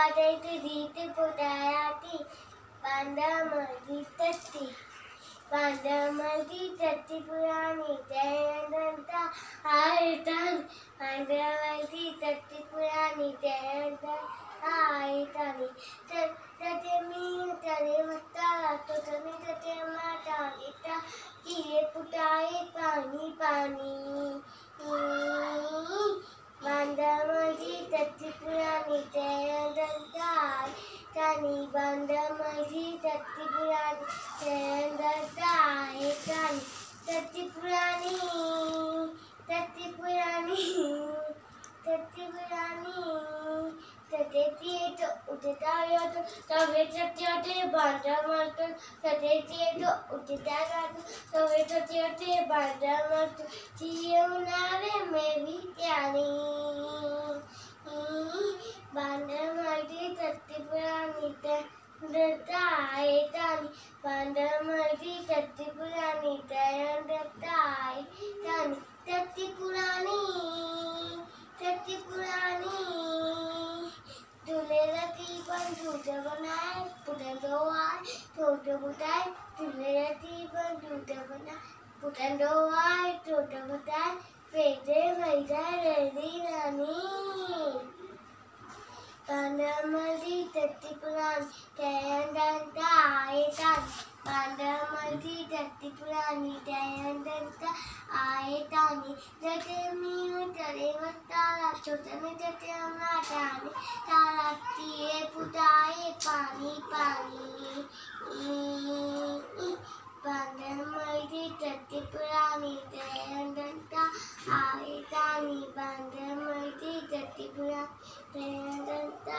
वाजयती धीत पुटायाती बांधा मर्दी तत्ती पुराणी जयंता आयतन बांधावरती तत्ती पुराणी जयंता आयतनी तते मी तरे मत्ता तो तने तते माता गीता किए पुटाए पानी बांधामधी तत्ती पुराणी जयंता आयतनी बांधामधी तत्ती पुराणी जयंता आयतनी तत्ती पुराणी Tadi itu udah itu sampai setiap bandar mantu. Tadi itu udah itu sampai setiap bandar mantu. Siunare mebi tiari bandar mantu setiap wanita tertai tani bandar mantu setiap wanita yang tertai tani setiap wanita. Tulera tiban duda banai putan doai tuda butai tulera tiban duda banai putan doai tuda butai pede vaidai redi rani pandamaldi tattipuran tayandanta ayetan pandamaldi tattipuran tayandanta aetani tatemiu tarevata chotane tatematani tarattie putae pani pandamaldi tattipuran tayandanta aetani pandamaldi tattipuran tayandanta